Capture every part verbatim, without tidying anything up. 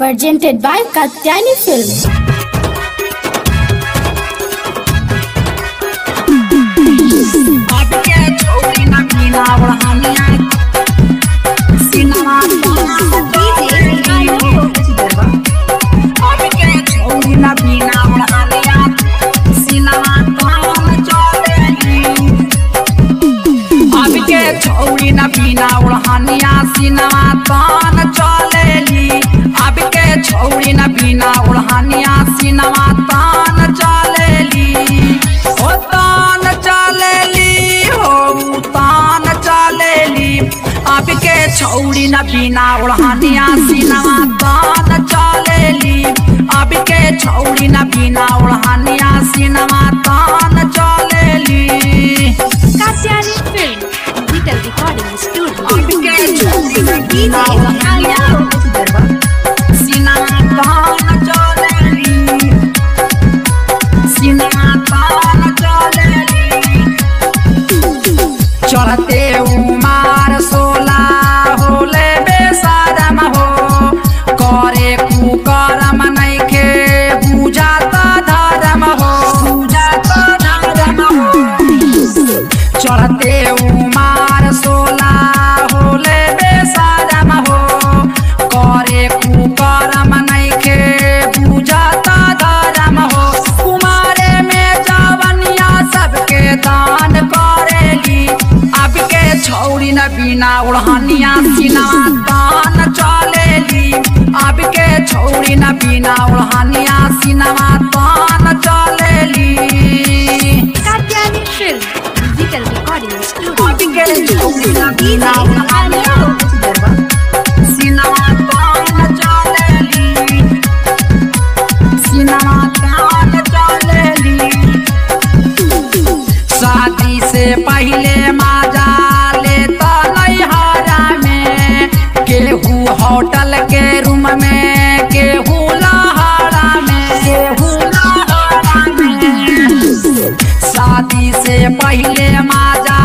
Presented by Katyayani films. छौड़ी सिनवा तान चलेली, अब के छौड़ी सिनवा तान चलेली, हो तान चलेली, हो तान चलेली, अब के छौड़ी सिनवा तान चलेली, अब के छौड़ी सिनवा तान चलेली। Katyayani film recording studio. छौड़ी बिना ओढ़निया सिनवा तान चलेली, अब के छौड़ी बिना ओढ़निया सिनवा तान चलेली। Katyayani film digital recording studio. पहले माजा लेता नैहरा में, केहू होटल के रूम में, केहू लहारा में, केहू लहारा में। शादी से पहले माजा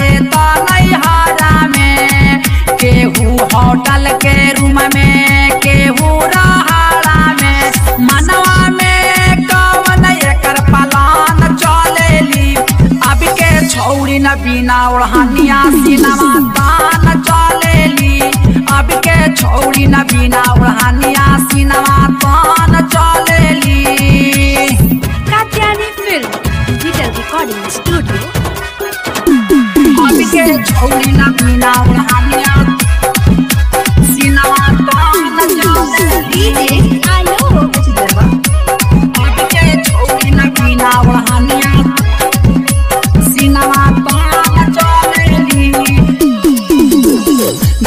लेता नैहरा में, केहू होटल के रूम में, केहू लहारा में। मनवा में कवन एकर पलान चलेली, अब के छौड़ी बिना ओढ़निया सिनवा तान चलेली, अब के छौड़ी बिना ओढ़निया सिनवा तान चलेली। Katyayani film digital recording studio. अब के छौड़ी बिना ओढ़निया सिनवा तान चलेली।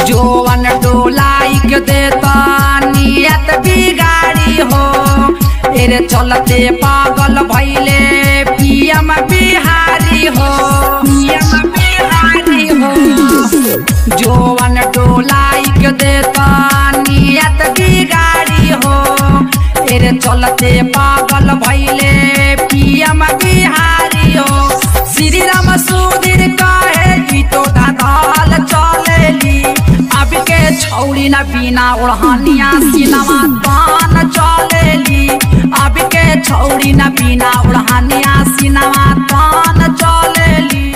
जोवन डोलाई देता नियत बिगाड़ी हो, तेरे चलते पागल भैले पीएम बिहारी हो, पीएम बिहारी हो। जोवन डोलाई देता नियत बिगाड़ी हो, तेरे चलते पागल भैले पीएम बिहारी हो। श्री राम सुधीर कहे की तो धकाल चलेली, अब के छौड़ी बिना ओढ़निया सिनवा तान चलेली, अब के छौड़ी बिना ओढ़निया सिनवा तान चलेली।